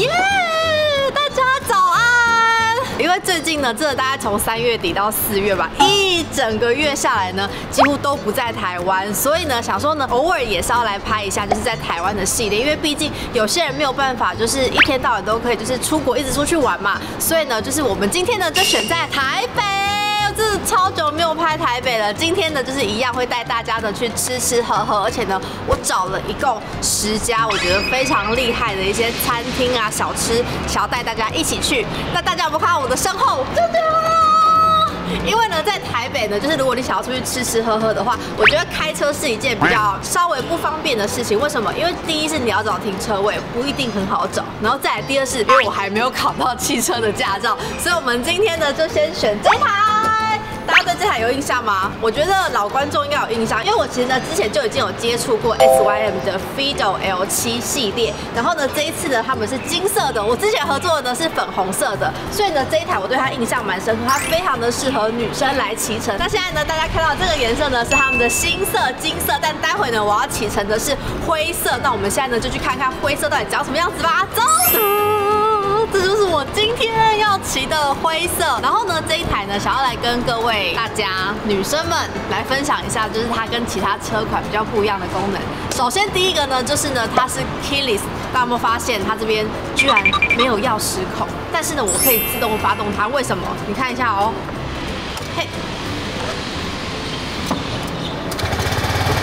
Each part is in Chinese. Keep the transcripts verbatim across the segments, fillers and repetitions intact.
耶、yeah, 大家早安！因为最近呢，真的大概从三月底到四月吧，一整个月下来呢，几乎都不在台湾，所以呢，想说呢，偶尔也是要来拍一下，就是在台湾的系列，因为毕竟有些人没有办法，就是一天到晚都可以就是出国一直出去玩嘛，所以呢，就是我们今天呢就选在台北。 真是超久没有拍台北了。今天呢，就是一样会带大家呢去吃吃喝喝，而且呢，我找了一共十家，我觉得非常厉害的一些餐厅啊、小吃，想要带大家一起去。那大家有没有看到我的身后？真的。 因为呢，在台北呢，就是如果你想要出去吃吃喝喝的话，我觉得开车是一件比较稍微不方便的事情。为什么？因为第一是你要找停车位，不一定很好找；然后再来第二是，因为我还没有考到汽车的驾照，所以我们今天呢就先选这台。大家对这台有印象吗？我觉得老观众应该有印象，因为我其实呢之前就已经有接触过 S Y M 的 Fido L 七 系列，然后呢这一次呢他们是金色的，我之前合作的呢是粉红色的，所以呢这一台我对它印象蛮深刻，它非常的适合女生来骑乘。那现在呢大家看到这个颜色呢是他们的新色金色，但待会呢我要骑乘的是灰色，那我们现在呢就去看看灰色到底长什么样子吧，走！ 这就是我今天要骑的灰色，然后呢这一台呢想要来跟各位大家女生们来分享一下，就是它跟其他车款比较不一样的功能。首先第一个呢就是呢它是 keyless， 大家有没有发现它这边居然没有钥匙孔？但是呢我可以自动发动它，为什么？你看一下哦，嘿，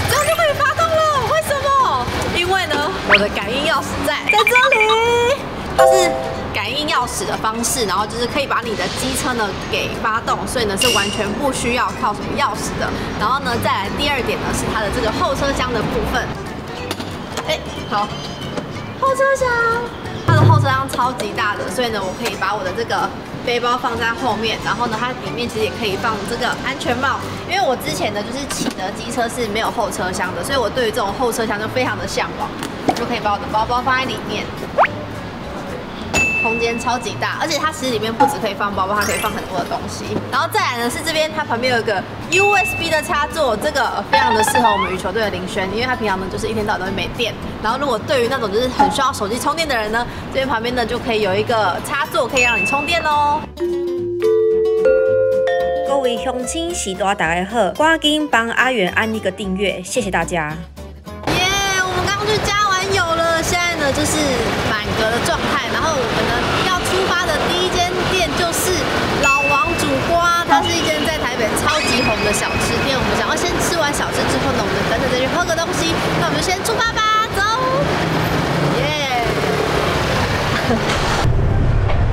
这样就可以发动了，为什么？因为呢我的感应钥匙在在这里，它是。 感应钥匙的方式，然后就是可以把你的机车呢给发动，所以呢是完全不需要靠什么钥匙的。然后呢，再来第二点呢是它的这个后车厢的部分。哎，好，后车厢，它的后车厢超级大的，所以呢我可以把我的这个背包放在后面，然后呢它里面其实也可以放这个安全帽，因为我之前呢就是骑的机车是没有后车厢的，所以我对于这种后车厢就非常的向往，就可以把我的包包放在里面。 空间超级大，而且它其实里面不只可以放包包，它可以放很多的东西。然后再来呢是这边，它旁边有一个 U S B 的插座，这个非常的适合我们羽球队的林轩，因为他平常呢就是一天到晚都会没电。然后如果对于那种就是很需要手机充电的人呢，这边旁边呢就可以有一个插座可以让你充电哦。 各位乡亲，喜多大家好，赶紧帮阿元按一个订阅，谢谢大家。耶， yeah, 我们刚去加完油了，现在呢就是满格的状态，然后。 它是一间在台北超级红的小吃店，我们想要先吃完小吃之后呢，我们等等再去喝个东西。那我们就先出发吧，走！耶！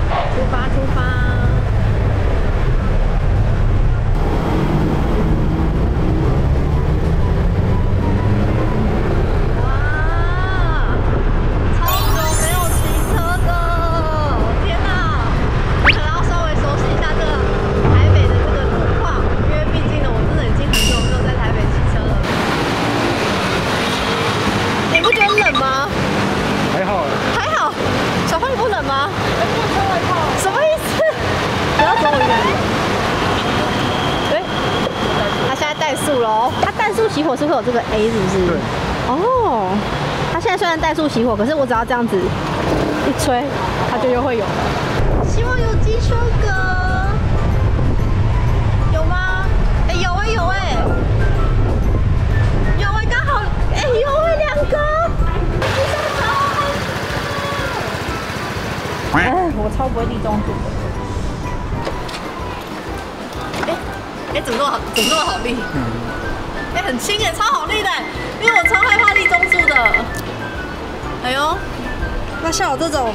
出发，出发！ 我是会有这个 A 是不是？对。哦，它现在虽然怠速熄火，可是我只要这样子一吹，它就又会有。希望有机车哥。有吗？哎、欸，有哎、欸、有哎、欸，有哎、欸、刚好哎、欸、有哎、欸、两个。哎、欸，我超不会立中柱的。哎、欸、哎、欸，怎么那么好？怎么那么好立？嗯 哎、欸，很轻哎，超好立的，因为我超害怕立中柱的。哎呦，那像我这种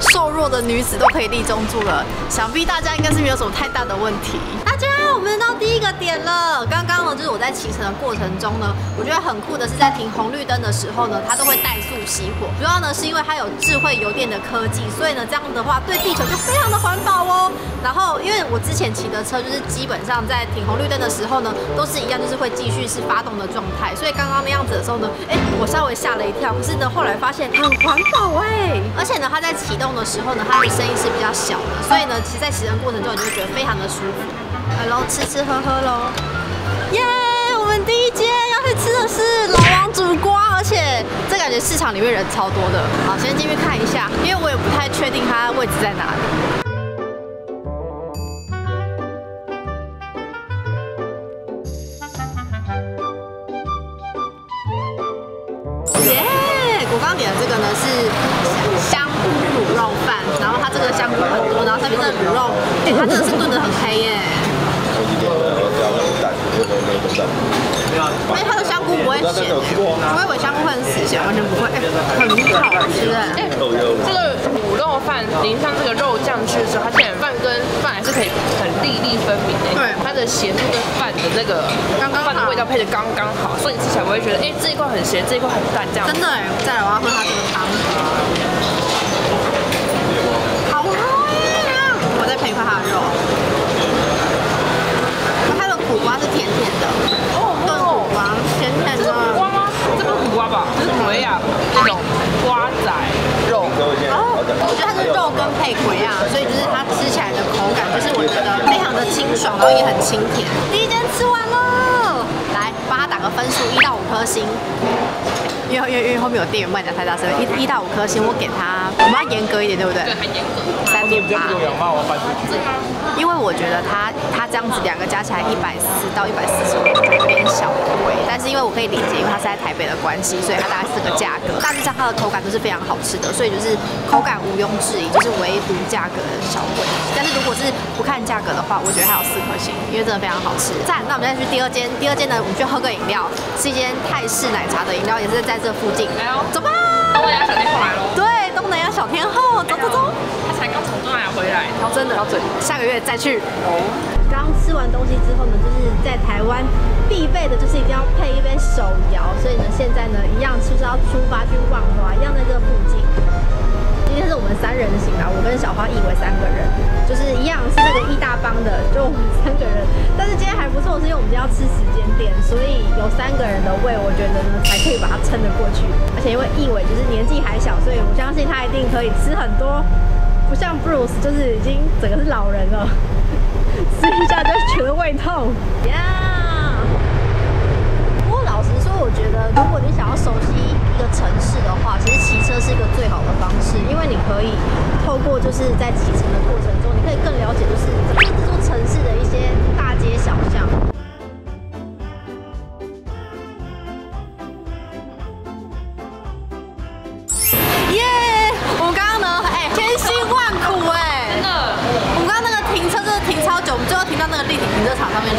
瘦弱的女子都可以立中柱了，想必大家应该是没有什么太大的问题。大家，我们到第一个点了。刚刚呢，就是我在骑乘的过程中呢，我觉得很酷的是，在停红绿灯的时候呢，它都会怠速熄火。主要呢是因为它有智慧油电的科技，所以呢这样的话对地球就非常的环保哦。 然后，因为我之前骑的车就是基本上在停红绿灯的时候呢，都是一样，就是会继续是发动的状态。所以刚刚那样子的时候呢，哎，我稍微吓了一跳。可是呢，后来发现很环保哎，而且呢，它在启动的时候呢，它的声音是比较小的，所以呢，其实在骑乘过程中你就觉得非常的舒服。来喽，吃吃喝喝喽，耶！我们第一间要去吃的是老王煮瓜，而且这感觉市场里面人超多的。好，先进去看一下，因为我也。位置在哪里？ 这个呢是香菇卤肉饭，然后它这个香菇很多，然后它这个卤肉，哎，它真的是炖得很黑耶。哎，它的香菇不会咸，我以为香菇会很死咸，完全不会，哎，很好吃哎。哎，这个卤肉饭淋上这个肉酱汁的时候，它这饭跟饭还是可以很粒粒分明哎。对，它的咸度跟饭的那个刚刚饭的味道配得刚刚好，所以你吃起来不会觉得哎这一块很咸，这一块很淡这样。真的哎，再来我要喝它。 好喝呀！我再配一块它的肉，它的苦瓜是甜甜的，炖苦瓜，甜甜的。这是苦瓜吗？这不是苦瓜吧？这是葵亚那种瓜仔肉。哦，我觉得它是肉跟配葵亚，所以就是它吃起来的口感，就是我觉得非常的清爽，然后也很清甜。第一间吃完了，来帮它打个分数，一到五颗星。 因为因为因为后面有店员卖的太大声，一一到五颗星，我给他，我们要严格一点，对不对？对，很严格。三点八。因为我觉得他他这样子两个加起来一百四到一百四十五，有点小贵。但是因为我可以理解，因为他是在台北的关系，所以他大概是个价格。大致上它的口感都是非常好吃的，所以就是口感毋庸置疑，就是唯独价格小贵。但是如果是不看价格的话，我觉得还有四颗星，因为真的非常好吃。赞！那我们再去第二间，第二间呢，我们去喝个饮料，是一间泰式奶茶的饮料，也是在。 这附近，来哦，走吧！东南亚小天后来喽！对，东南亚小天后，走走走！他才刚从东南亚回来，然后真的要准，下个月再去。哦。刚吃完东西之后呢，就是在台湾必备的就是一定要配一杯手摇，所以呢，现在呢一样就是要出发去万华，一样在这附近。今天是我们三人行啦，我跟小花以为三个人，就是一样是那个一大帮的，就我们三个人。但是今天还不错，是因为我们今天要吃时间点，所以有三个人的胃，我觉得呢才可以把它撑得过去。而且因为义伟就是年纪还小，所以我相信他一定可以吃很多，不像 Bruce 就是已经整个是老人了。 吃一下就觉得胃痛呀。Yeah! 不过老实说，我觉得如果你想要熟悉一个城市的话，其实骑车是一个最好的方式，因为你可以透过就是在骑车的过程中，你可以更了解就是这座城市的一些大街小巷。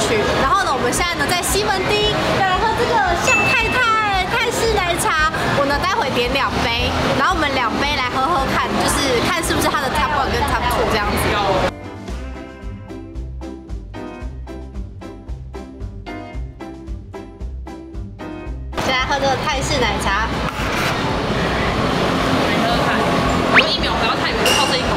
去，然后呢，我们现在呢在西门町要来喝这个向太太泰式奶茶，我呢待会点两杯，然后我们两杯来喝喝看，就是看是不是它的 top one 跟 top two 这样子。现在喝这个泰式奶茶，来喝喝看，我一秒不要太远，靠这一口。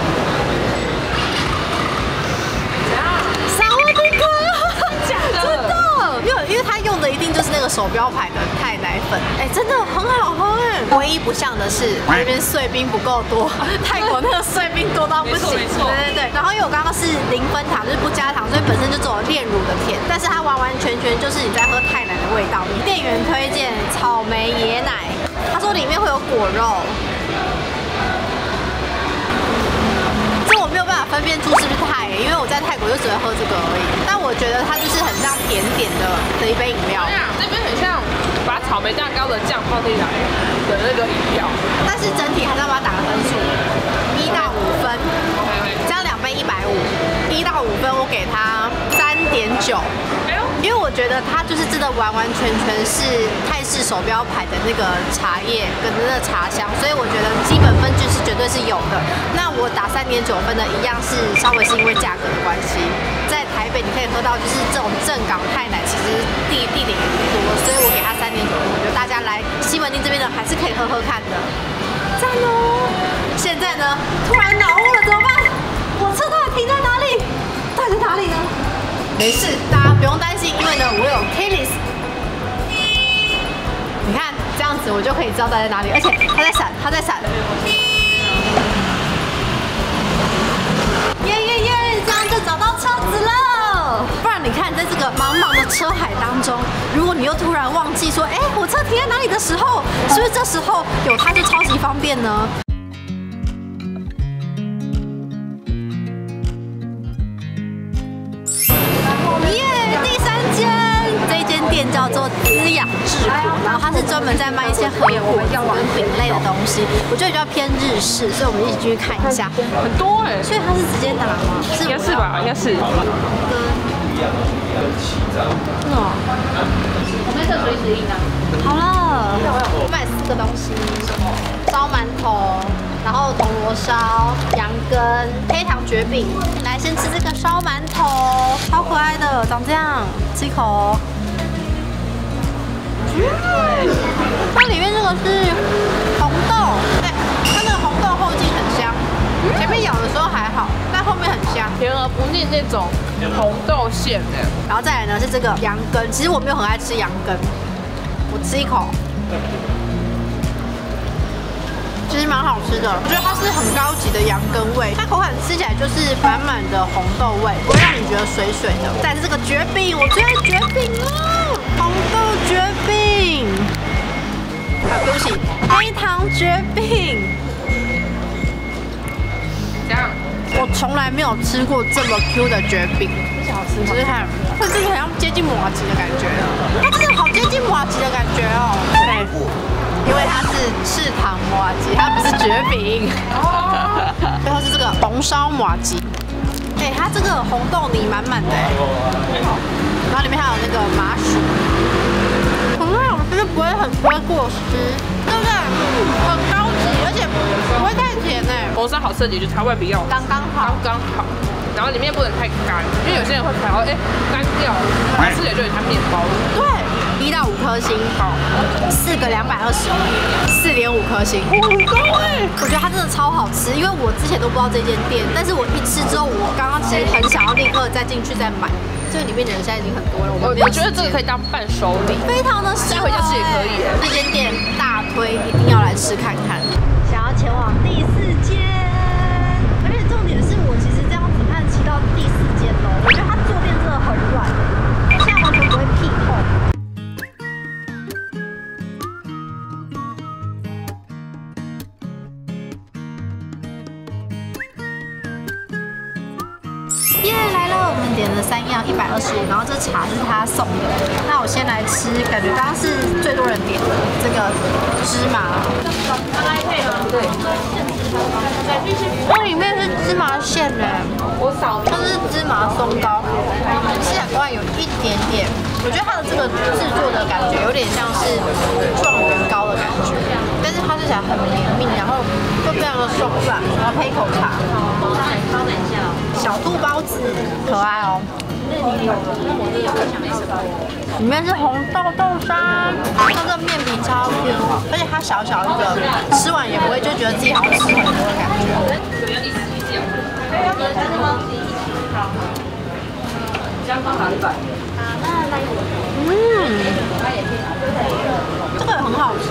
一定就是那个手标牌的泰奶粉，哎、欸，真的很好喝哎。唯一不像的是那边碎冰不够多，泰国那个碎冰多到不行。没错，对对对。然后因为我刚刚是零分糖，就是不加糖，所以本身就只有炼乳的甜，但是它完完全全就是你在喝泰奶的味道。店员推荐草莓椰奶，他说里面会有果肉，这我没有办法分辨出是不是泰、欸，因为我在泰国就只会喝这个而已。但我觉得它就是很像甜点的的一杯饮料。 这边很像把草莓蛋糕的酱放进来的那个饮料，但是整体还是要把它打个分数，一到五分，这样两杯一百五，一到五分我给它三点九，因为我觉得它就是真的完完全全是泰式手标牌的那个茶叶跟那个茶香，所以我觉得基本分值是绝对是有的。那我打三点九分的一样是稍微是因为价格的关系。 台北你可以喝到就是这种正港泰奶，其实地地点也不多，所以我给它三点九分。我觉得大家来西门町这边的还是可以喝喝看的，赞哦！现在呢，突然脑雾了怎么办？我车到底停在哪里？到底哪里呢？没事，大家不用担心，因为呢我有 Kanis， 你看这样子我就可以知道它在哪里，而且它在闪，它在闪。 茫茫的车海当中，如果你又突然忘记说，哎，我车停在哪里的时候，是不是这时候有它就超级方便呢？店叫做滋养制品，然后它是专门在卖一些和果子跟饼类的东西，我觉得比较偏日式，所以我们一起去看一下。很多哎、欸，所以它是直接拿吗？应该是吧，应该是。真的、嗯，我们这水煮应啊。好了，我买四个东西，烧馒头，然后铜锣烧、羊羹、黑糖蕨饼。来，先吃这个烧馒头，超可爱的，长这样，吃一口。嗯，它里面这个是红豆，对，它那个红豆后劲很香，前面咬的时候还好，但后面很香，甜而不腻那种。 红豆馅的，然后再来呢是这个羊羹，其实我没有很爱吃羊羹，我吃一口，其实蛮好吃的，我觉得它是很高级的羊羹味，它口感吃起来就是满满的红豆味，不会让你觉得水水的。再来是这个蕨饼，我最爱蕨饼了，红豆蕨饼，啊，对不起，黑糖蕨饼，这样。 我从来没有吃过这么 Q 的蕨饼，这好吃吗？就是看，它这个好像接近麻糬的感觉，它这个好接近麻糬的感觉哦。对，因为它是赤糖麻糬，它不是蕨饼。哦。最后是这个红烧麻糬，哎，它这个红豆泥满满的，然后里面还有那个麻薯，很好吃，不会很不会过湿，对不对？很高级，而且不会太甜哎。 红烧好吃的就是它外皮要刚刚好，刚刚好，然后里面不能太干，因为有些人会想要哎干掉，它吃起来就有它面包。对，一到五颗星，好，四个两百二十五，四点五颗星，很高哎！我觉得它真的超好吃，因为我之前都不知道这间店，但是我一吃之后，我刚刚其实很想要立刻再进去再买。 这里面的人现在已经很多了，我我觉得这个可以当伴手礼，非常的适合。带回家吃也可以。这间店大推，一定要来吃看看。想要前往第四间，而且重点是我其实这样子按骑到第四间楼，我觉得它坐垫真的很软，现在完全不会屁痛。 点了三样一百二十五，然后这茶是他送的。那我先来吃，感觉刚刚是最多人点的这个芝麻。对，它里面是芝麻馅的，我扫它是芝麻松糕，吃起来口感有一点点，我觉得它的这个制作的感觉有点像是状元糕的感觉，但是它吃起来很绵密，然后就非常的松软，然后配一口茶。 小兔包子可爱哦，里面是红豆豆沙，它这面皮超 Q， 而且它小小一个，吃完也不会就觉得自己好像吃很多的感觉。嗯，这个也很好吃。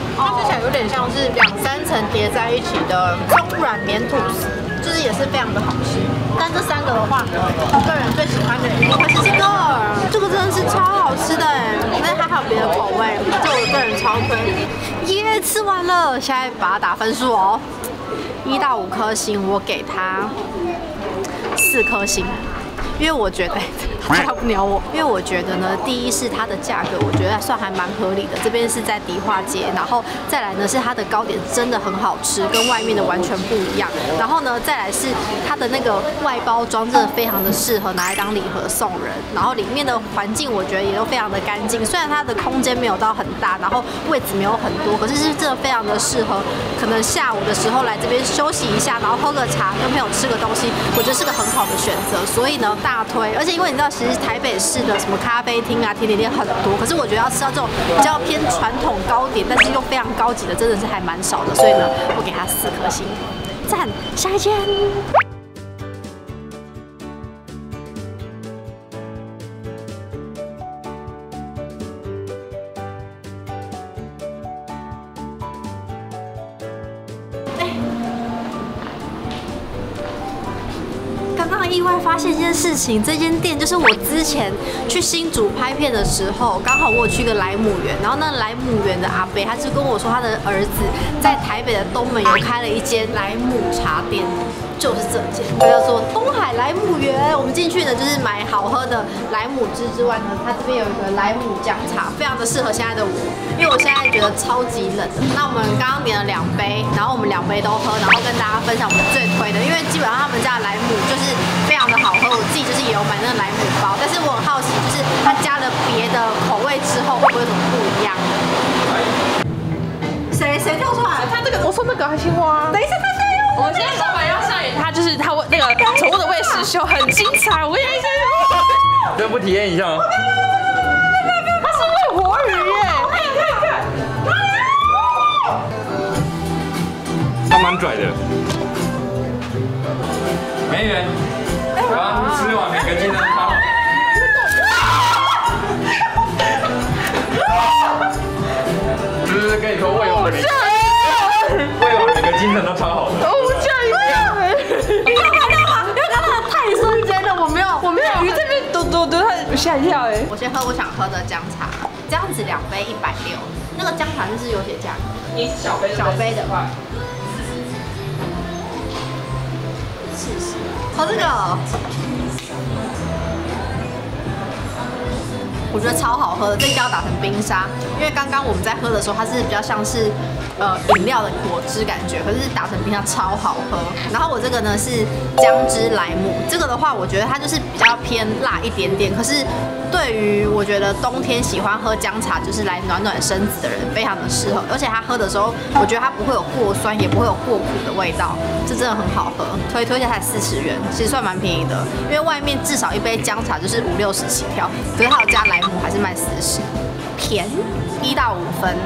它吃起来有点像是两三层叠在一起的松软绵吐司，就是也是非常的好吃。但这三个的话，我个人最喜欢的一定会是这个，这个真的是超好吃的哎！但它还有别的口味，这我个人超推。耶，吃完了，现在把它打分数哦，一到五颗星，我给它四颗星。 因为我觉得他不鸟我，因为我觉得呢，第一是它的价格，我觉得算还蛮合理的。这边是在迪化街，然后再来呢是它的糕点真的很好吃，跟外面的完全不一样。然后呢，再来是它的那个外包装真的非常的适合拿来当礼盒送人。然后里面的环境我觉得也都非常的干净，虽然它的空间没有到很大，然后位置没有很多，可是是真的非常的适合，可能下午的时候来这边休息一下，然后喝个茶，跟朋友吃个东西，我觉得是个很好的选择。所以呢。 大推，而且因为你知道，其实台北市的什么咖啡厅啊、甜点店很多，可是我觉得要吃到这种比较偏传统糕点，但是又非常高级的，真的是还蛮少的。所以呢，我给它四颗星，赞！下一间，刚刚意外发现一件事情，这间店就是我之前去新竹拍片的时候，刚好我有去一个莱姆园，然后那莱姆园的阿伯他就跟我说，他的儿子在台北的东门有开了一间莱姆茶店。就是这间，它叫做东海莱姆园。我们进去呢，就是买好喝的莱姆汁之外呢，它这边有一个莱姆姜茶，非常的适合现在的我，因为我现在觉得超级冷的。那我们刚刚点了两杯，然后我们两杯都喝，然后跟大家分享我们最推的，因为基本上他们家的莱姆就是非常的好喝，我自己就是也有买那个莱姆包，但是我很好奇，就是它加了别的口味之后会不会有什么不一样？谁谁跳出来？他这个，我说那个还青蛙。等一下，他。 我们现在老板要上演，他就是他那个宠物的卫士秀，很精彩。我也想，真不体验一下吗？它是喂活鱼耶！它蛮拽的，没人。然后吃完每个技能包。就是跟你说喂活鱼，喂活鱼每个精神都超好的。 吓一跳哎！我先喝我想喝的姜茶，这样子两杯一百六，那个姜茶就是有些价格，你小杯小杯的话，四十，喝这个，我觉得超好喝的，这一定要打成冰沙，因为刚刚我们在喝的时候，它是比较像是呃饮料的果汁感觉，可是打成冰沙超好喝。然后我这个呢是姜汁莱姆，这个的话我觉得它就是。 比较偏辣一点点，可是对于我觉得冬天喜欢喝姜茶，就是来暖暖身子的人，非常的适合。而且它喝的时候，我觉得它不会有过酸，也不会有过苦的味道，这真的很好喝。推推一下才四十元，其实算蛮便宜的，因为外面至少一杯姜茶就是五六十起跳，可是它有加莱姆还是卖四十，甜。一到五分，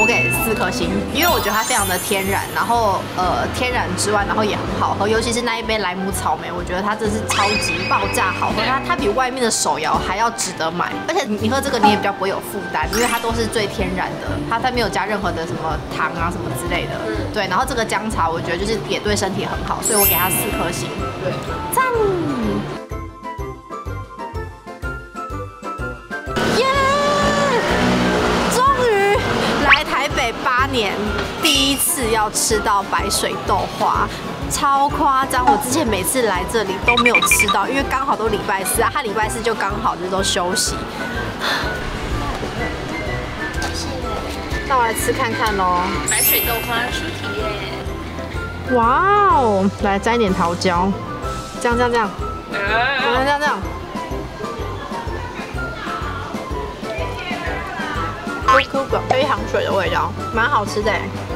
我给四颗星，因为我觉得它非常的天然，然后呃天然之外，然后也很好喝，尤其是那一杯莱姆草莓，我觉得它真是超级爆炸好喝，它它比外面的手摇还要值得买，而且你喝这个你也比较不会有负担，因为它都是最天然的，它它没有加任何的什么糖啊什么之类的，对，然后这个姜茶我觉得就是也对身体很好，所以我给它四颗星，对，赞。 八年第一次要吃到白水豆花，超夸张！我之前每次来这里都没有吃到，因为刚好都礼拜四啊，他礼拜四就刚好就都休息。那我来吃看看喽，白水豆花初体验。哇哦，来沾一点桃胶，这样这样这样，我们这样这样。 Q Q 的黑糖水的味道，蛮好吃的。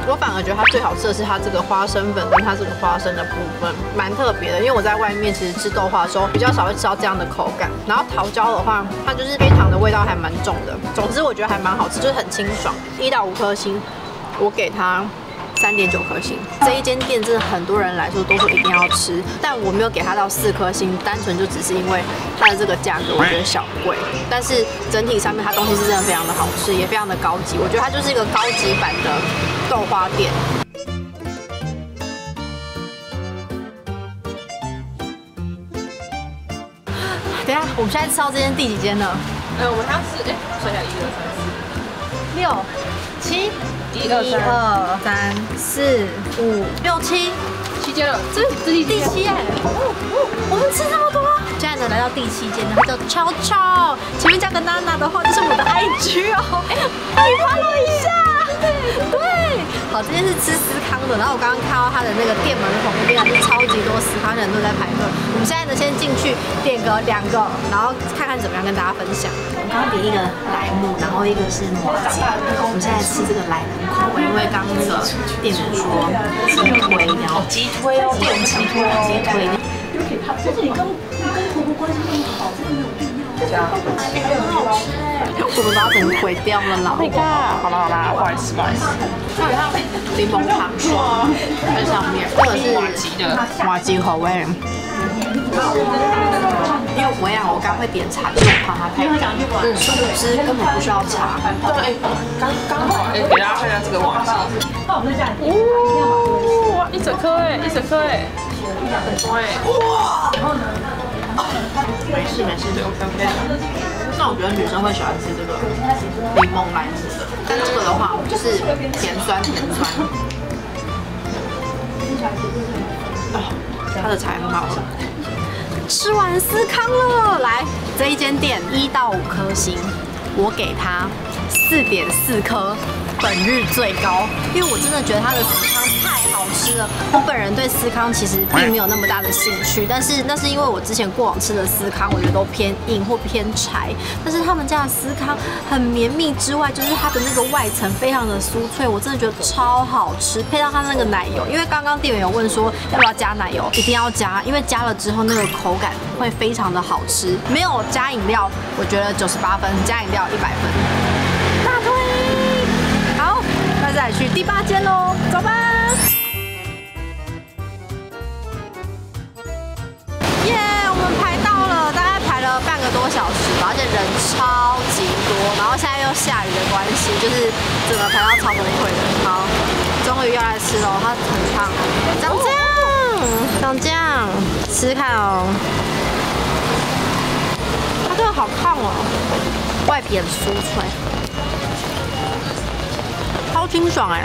我反而觉得它最好吃的是它这个花生粉跟它这个花生的部分，蛮特别的。因为我在外面其实吃豆花的时候比较少会吃到这样的口感。然后桃胶的话，它就是黑糖的味道还蛮重的。总之我觉得还蛮好吃，就是很清爽。一到五颗星，我给它。 三点九颗星，这一间店真的很多人来说都说一定要吃，但我没有给它到四颗星，单纯就只是因为它的这个价格我觉得小贵，但是整体上面它东西是真的非常的好吃，也非常的高级，我觉得它就是一个高级版的豆花店。 等一下，我们现在吃到这间第几间了？呃，我要是哎，算一下，一二三四六七，一二三四五六七，七间了，这这第七哎，我们吃这么多，现在呢来到第七间呢，它叫超超，前面加个娜娜的话就是我的 I G 哦，哎，你 follow 一下，对，好，这间是吃司康的，然后我刚刚看到它的那个店门口那边是超级多司康人都在排队。 我们现在呢，先进去点个两个，然后看看怎么样跟大家分享。我刚刚点一个莱姆，然后一个是抹吉。我们现在吃这个莱姆口味，因为刚那个店员说鸡腿，然后鸡腿哦，店员鸡腿哦，鸡腿。这里跟跟婆婆关系这么好，真的没有必要。很好吃哎！我们把它整个毁掉了啦！Oh my god！ 好啦好啦，不好意思不好意思。那有它柠檬糖霜在上面，这个是抹吉的抹吉口味。 因为我呀，我刚会点茶，因为我怕它太干。嗯，殊不知根本不需要茶。对，刚刚好。哎，给大家看一下这个瓦器。那我们在这里。哇，一整颗哎，一整颗哎。哇！没事没事，我刚刚。那我觉得女生会喜欢吃这个柠檬莱姆的，但这个的话就是甜酸甜酸。 它它的茶也很好喝。吃完司康了，来这一间店一到五颗星，我给它四点四颗，本日最高，因为我真的觉得它的司康太好吃了。我本人对司康其实并没有那么大的兴趣，但是那是因为我之前过往吃的司康，我觉得都偏硬或偏柴，但是他们家的司康很绵密之外，就是它的那个外层非常的酥脆，我真的觉得超好吃。配上它那个奶油，因为刚刚店员有问说要不要加奶油，一定要加，因为加了之后那个口感会非常的好吃。没有加饮料，我觉得九十八分，加饮料一百分。 再去第八间喽，走吧！耶，我们排到了，大概排了半个多小时吧，而且人超级多。然后现在又下雨的关系，就是整个排到超崩溃的。好，终于要来吃喽，它很烫，长这样，长这样，吃吃看哦。它真的好烫哦，外皮很酥脆。 超清爽哎，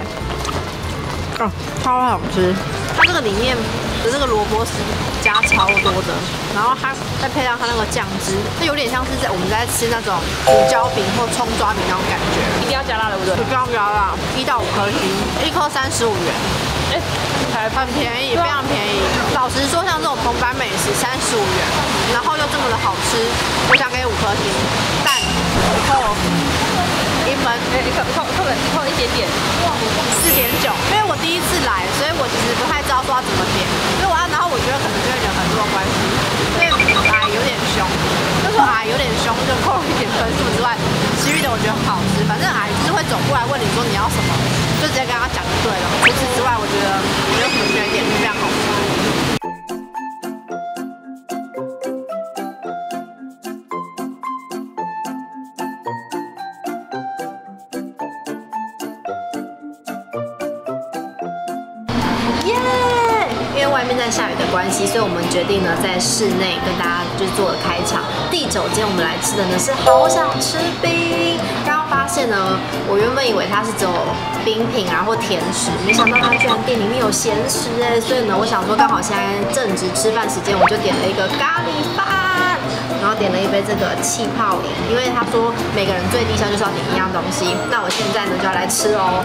哦，超好吃！它这个里面的这个萝卜丝加超多的，然后它再配上它那个酱汁，它有点像是在我们在吃那种胡椒饼或葱抓饼那种感觉。一定要加辣的，对不对？一定要加辣，一到五颗星，一颗三十五元，哎，很便宜，非常便宜。老实说，像这种澎湃美食三十五元，然后又这么的好吃，我想给五颗星，但扣。 一分，哎，扣扣扣了扣一点点，四点九。因为我第一次来，所以我其实不太知道说要怎么点。所以我要，然后我觉得可能就会人很多关系，所以啊有点凶，就说啊有点凶，就扣了一点分数之外，其余的我觉得很好吃。反正啊就是会走过来问你说你要什么，就直接跟他讲就对了。除此之外，我觉得没有什么缺点，非常好吃。 外面在下雨的关系，所以我们决定呢在室内跟大家就做了开场。第九间我们来吃的呢是好想吃冰。刚刚发现呢，我原本以为它是只有冰品啊或甜食，没想到它居然店里面有咸食哎。所以呢，我想说刚好现在正值吃饭时间，我就点了一个咖喱饭，然后点了一杯这个气泡饮，因为他说每个人最低消就是要点一样东西。那我现在呢就要来吃哦，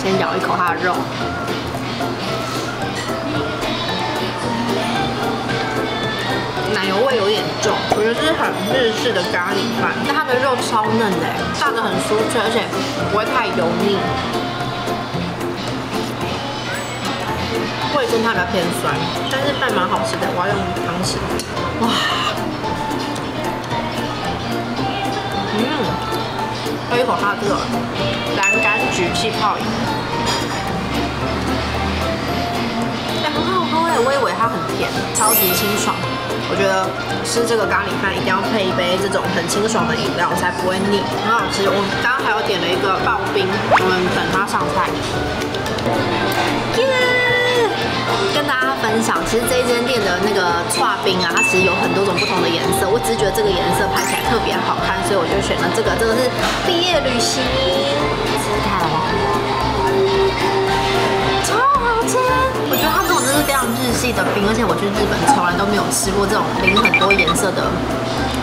先咬一口它的肉。 奶油味有点重，我觉得这是很日式的咖喱饭，但它的肉超嫩的，炸得很酥脆，而且不会太油腻。味增它比较偏酸，但是饭蛮好吃的，我要用汤匙。哇，嗯，喝一口它这个蓝柑橘气泡饮，哎，很好喝哎，我以为它很甜，超级清爽。 我觉得吃这个咖喱饭一定要配一杯这种很清爽的饮料，才不会腻，很好吃。我刚刚还有点了一个刨冰，我们等它上菜。耶！跟大家分享，其实这一间店的那个刨冰啊，它其实有很多种不同的颜色，我只是觉得这个颜色拍起来特别好看，所以我就选了这个。这个是毕业旅行，吃看，超好吃！我觉得它这种真是非常日系的冰，而且我去日本从来都没有吃过这种淋很多颜色的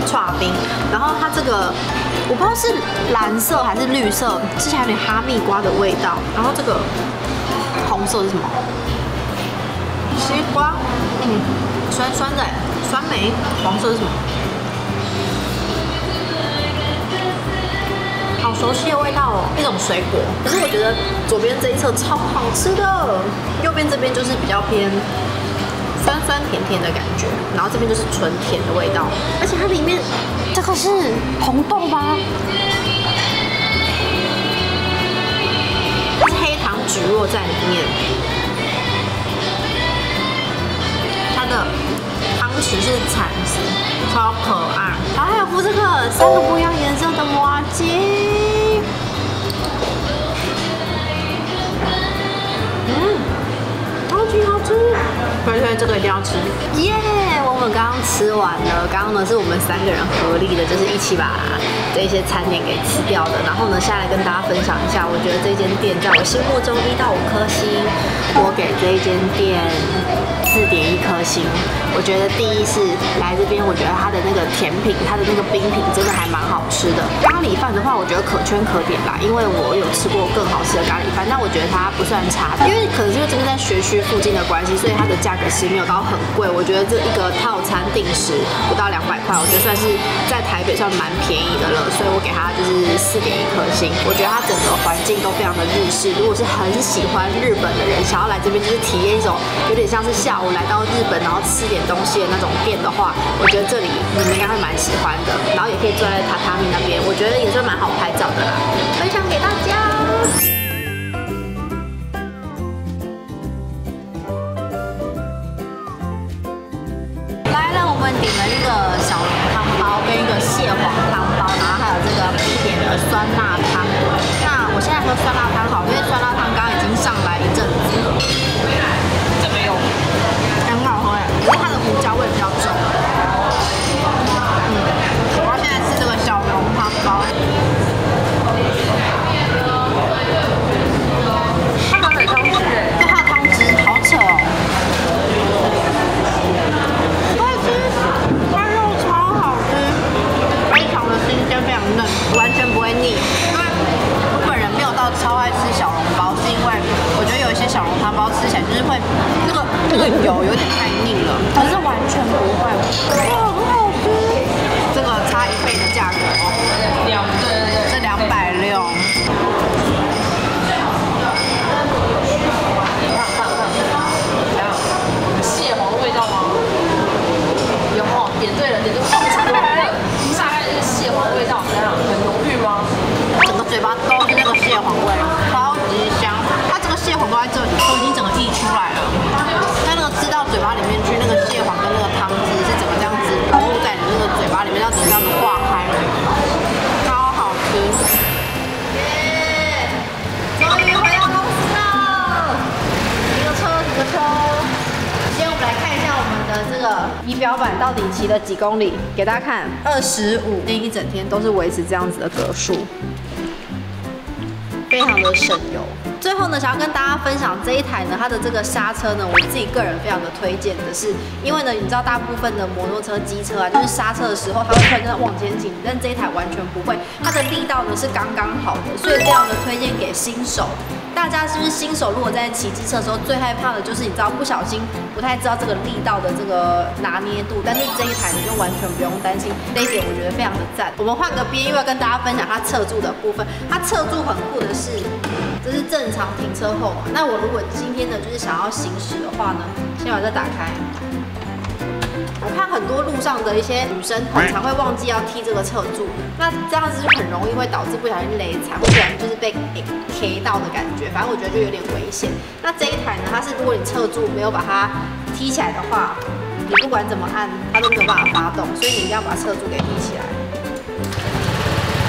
刨冰。然后它这个我不知道是蓝色还是绿色，吃起来有点哈密瓜的味道。然后这个红色是什么？西瓜，嗯，酸酸的，酸梅。黄色是什么？好熟悉的味道哦，一种水果。可是我觉得左边这一侧超好吃的，右边这边就是比较偏。 酸酸甜甜的感觉，然后这边就是纯甜的味道，而且它里面这个是红豆吗？它是黑糖蒟蒻在里面，它的汤匙是铲子，超可爱。然后还有附这个三个不一样颜色的麻糬，嗯。 好吃，推推这个一定要吃！耶，我们刚刚吃完了，刚刚呢是我们三个人合力的，就是一起把这些餐点给吃掉的。然后呢，下来跟大家分享一下，我觉得这间店在我心目中一到五颗星，我给这一间店。四点一颗星。我觉得第一是来这边，我觉得它的那个甜品，它的那个冰品真的还蛮好吃的。咖喱饭的话，我觉得可圈可点啦，因为我有吃过更好吃的咖喱饭，但我觉得它不算差，因为可能是因为这边在学区附近的关系，所以它的价格其实没有到很贵。我觉得这一个套餐定时不到两百块，我觉得算是在台北算蛮便宜的了，所以我给它就是四点一颗星。我觉得它整个环境都非常的日式，如果是很喜欢日本的人，想要来这边就是体验一种有点像是下午来到日本然后吃点东西的那种店的话，我觉得这里你们应该会蛮喜欢的。然后也可以坐在榻榻米那边，我觉得也是蛮好拍照的啦，分享给大家。 点了一个小笼汤包跟一个蟹黄汤包，然后还有这个必点的酸辣汤。那我现在喝酸辣汤好，因为酸辣汤刚刚已经上来一阵子了，这没有，很好喝哎，因为它的胡椒味比较重。嗯，我现在吃这个小笼汤包，它好有汤汁哎，它的汤汁好扯哦。 完全不会腻，因为我本人没有到超爱吃小笼包，是因为我觉得有一些小笼汤包吃起来就是会那个那个油有点太腻了，可是完全不会，真的很好吃。这个差一倍的价格哦，两对对对，这两百六。你看看看，怎样？蟹黄的味道吗？有哦，点对了，点对了。 味道怎样？很浓郁吗？整个嘴巴都是那个蟹黄味，超级香。它这个蟹黄都在这里，都已经整个溢出来了。它那个吃到嘴巴里面去，那个蟹黄跟那个汤汁是整个这样子融入在你的那个嘴巴里面，让整个这样子化开了，超好吃。耶！终于回到公司了，一个车，一个车。 今天我们来看一下我们的这个仪表板到底骑了几公里，给大家看，二十五。今天一整天都是维持这样子的格数，非常的省油。最后呢，想要跟大家分享这一台呢，它的这个刹车呢，我自己个人非常的推荐的是，因为呢，你知道大部分的摩托车、机车啊，就是刹车的时候它会突然间往前倾，但这一台完全不会，它的力道呢是刚刚好的，所以非常的推荐给新手。 大家是不是新手？如果在骑机车的时候，最害怕的就是你知道不小心不太知道这个力道的这个拿捏度，但是这一台你就完全不用担心，这一点我觉得非常的赞。我们换个边，又要跟大家分享它侧柱的部分。它侧柱很酷的是，这是正常停车后嘛。那我如果今天呢就是想要行驶的话呢，先把这打开。我看很多路上的一些女生很常会忘记要踢这个侧柱，那这样子就很容易会导致不小心雷惨，不然就是被。 K 到的感觉，反正我觉得就有点危险。那这一台呢，它是如果你侧柱没有把它踢起来的话，你不管怎么按，它都没有办法发动，所以你一定要把侧柱给踢起来，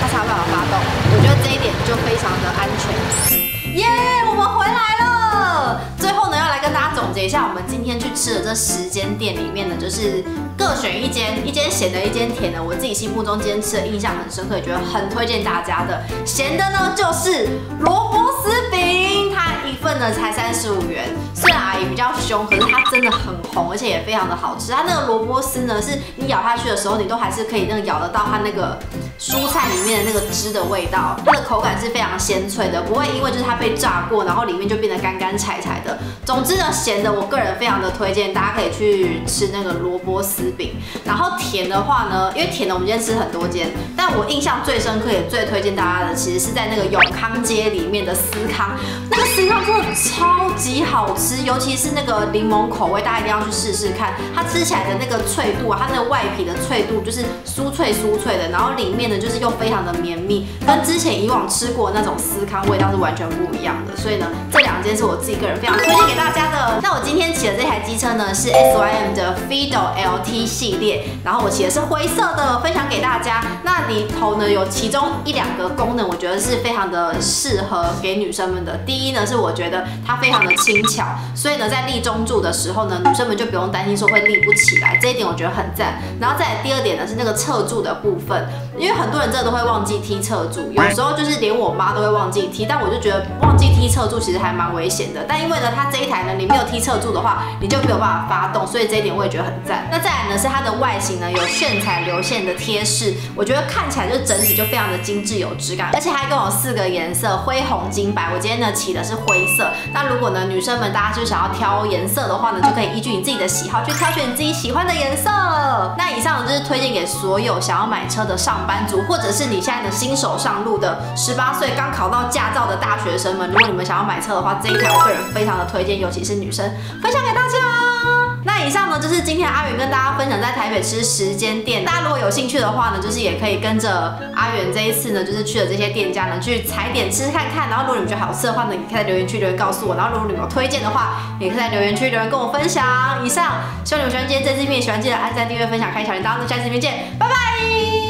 它才有办法发动。我觉得这一点就非常的安全。耶， yeah, 我们回来了。最后呢，要来跟大家总结一下，我们今天去吃的这十间店里面呢，就是。 各选一间，一间咸的，一间甜的。我自己心目中今天吃的印象很深刻，也觉得很推荐大家的。咸的呢，就是萝卜丝饼，它一份呢才三十五元。虽然阿姨比较凶，可是它真的很红，而且也非常的好吃。它那个萝卜丝呢，是你咬下去的时候，你都还是可以那个咬得到它那个蔬菜里面的那个汁的味道。它的口感是非常鲜脆的，不会因为就是它被炸过，然后里面就变得干干柴柴的。总之呢，咸的我个人非常的推荐，大家可以去吃那个萝卜丝。 饼，然后甜的话呢，因为甜的我们今天吃很多间，但我印象最深刻也最推荐大家的，其实是在那个永康街里面的司康，那个司康真的超级好吃，尤其是那个柠檬口味，大家一定要去试试看。它吃起来的那个脆度啊，它那个外皮的脆度就是酥脆酥脆的，然后里面呢就是又非常的绵密，跟之前以往吃过的那种司康味道是完全不一样的。所以呢，这两间是我自己个人非常推荐给大家的。那我今天骑的这台机车呢是 S Y M 的 Fido L T。 系列，然后我骑的是灰色的，分享给大家。那里头呢有其中一两个功能，我觉得是非常的适合给女生们的。第一呢的是我觉得它非常的轻巧，所以呢，在立中柱的时候呢，女生们就不用担心说会立不起来，这一点我觉得很赞。然后再来第二点呢是那个侧柱的部分，因为很多人真的都会忘记踢侧柱，有时候就是连我妈都会忘记踢，但我就觉得忘记踢侧柱其实还蛮危险的。但因为呢，它这一台呢，你没有踢侧柱的话，你就没有办法发动，所以这一点我也觉得很赞。那再来呢是它的外形呢有炫彩流线的贴饰，我觉得看起来就整体就非常的精致有质感，而且它一共有四个颜色，灰红金白。我今天呢起的是灰色。那如果呢女生们大家就想要挑颜色的话呢，就可以依据你自己的喜好去挑选你自己喜欢的颜色。那以上呢就是推荐给所有想要买车的上班族，或者是你现在的新手上路的十八岁刚考到驾照的大学生们。如果你们想要买车的话，这一台我个人非常的推荐，尤其是女生，分享给大家。那以上呢就是今天阿元跟大家分享在台北吃十间店，大家如果有兴趣的话呢，就是也可以跟着阿元这一次呢，就是去了这些店家呢去踩点吃看看。然后如果你们觉得好吃的话呢，也可以在留言区留言告诉我。然后如果你们有推荐的话，也可以在留言区留言跟我分享。以上，希望你们喜欢今天这支影片，喜欢记得按赞、订阅、分享、开小铃铛。那下期影片见，拜拜。